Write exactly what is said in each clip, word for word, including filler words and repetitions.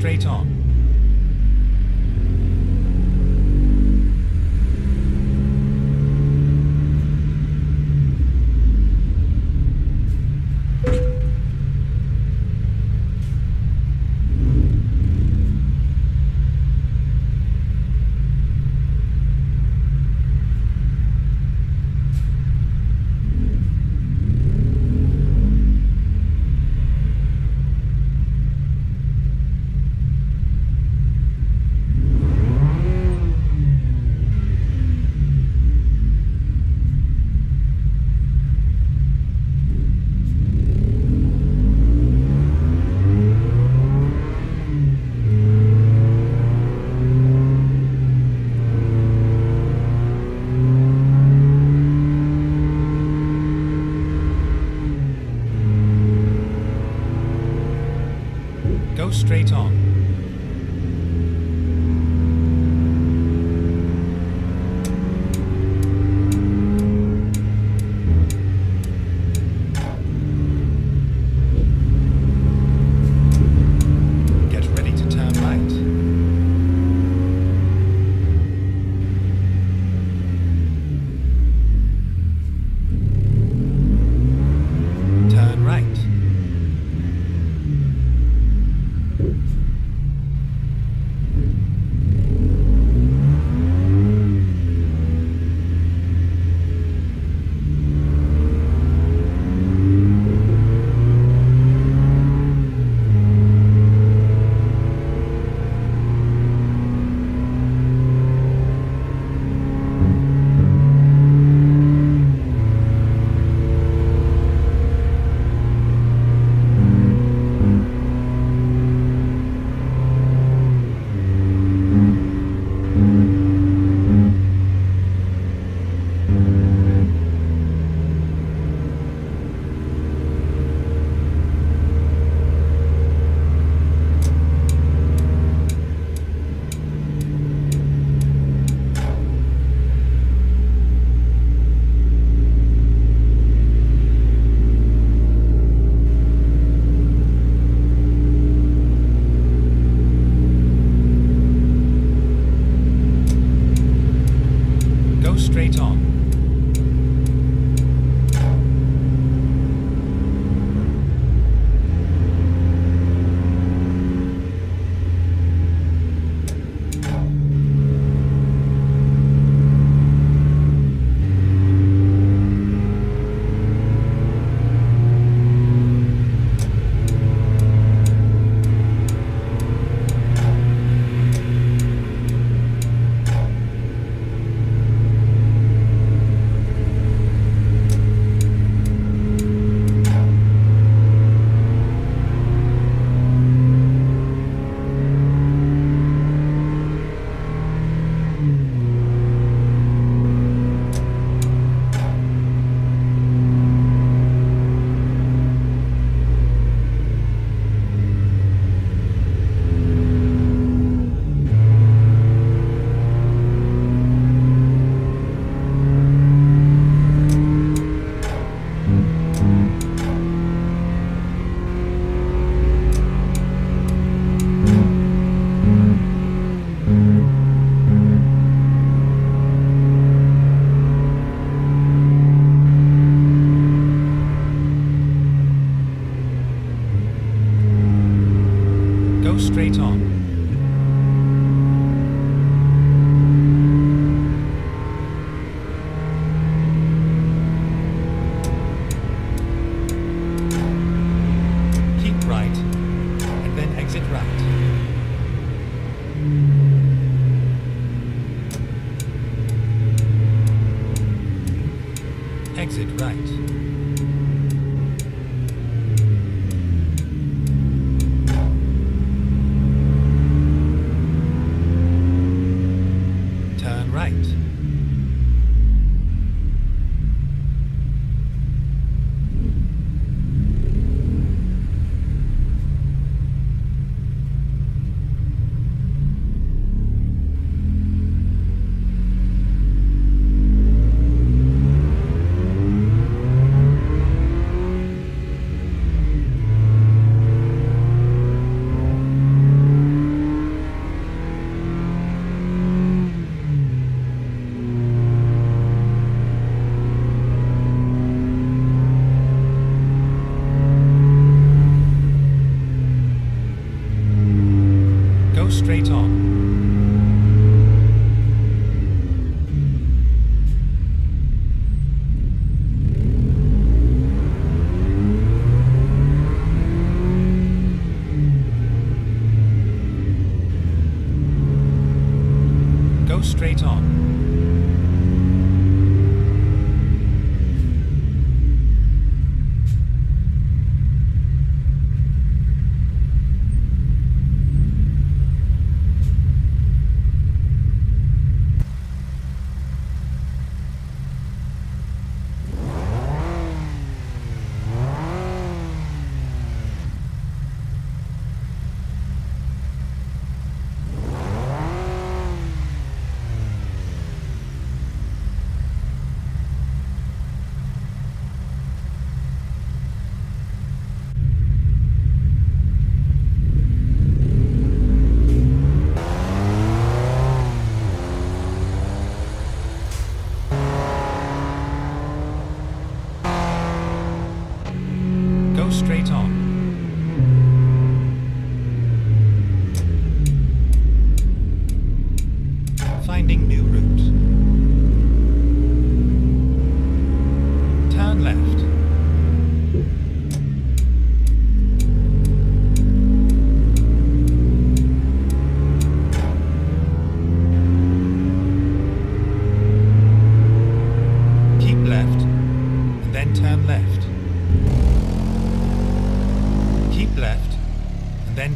straight on. Straight on. Get ready to turn right. Turn right. Straight on. Straight on. Keep right, and then exit right. Exit right.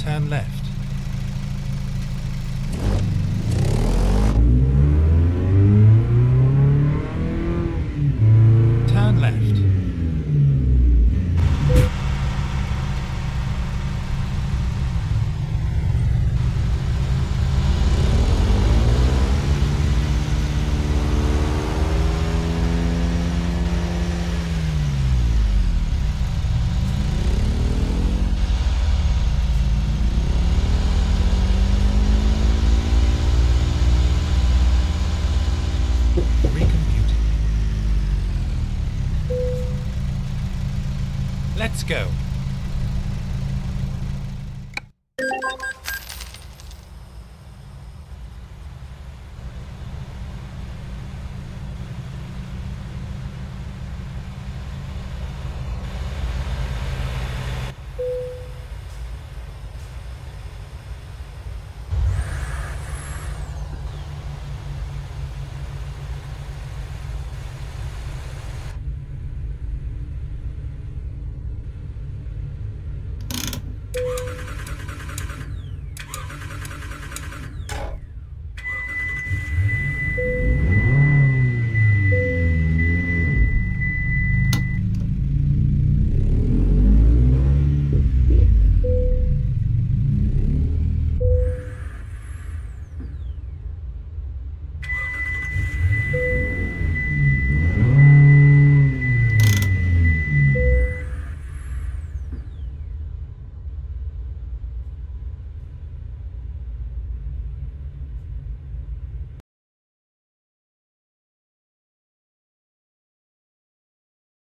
turn left. Turn left. Let's go.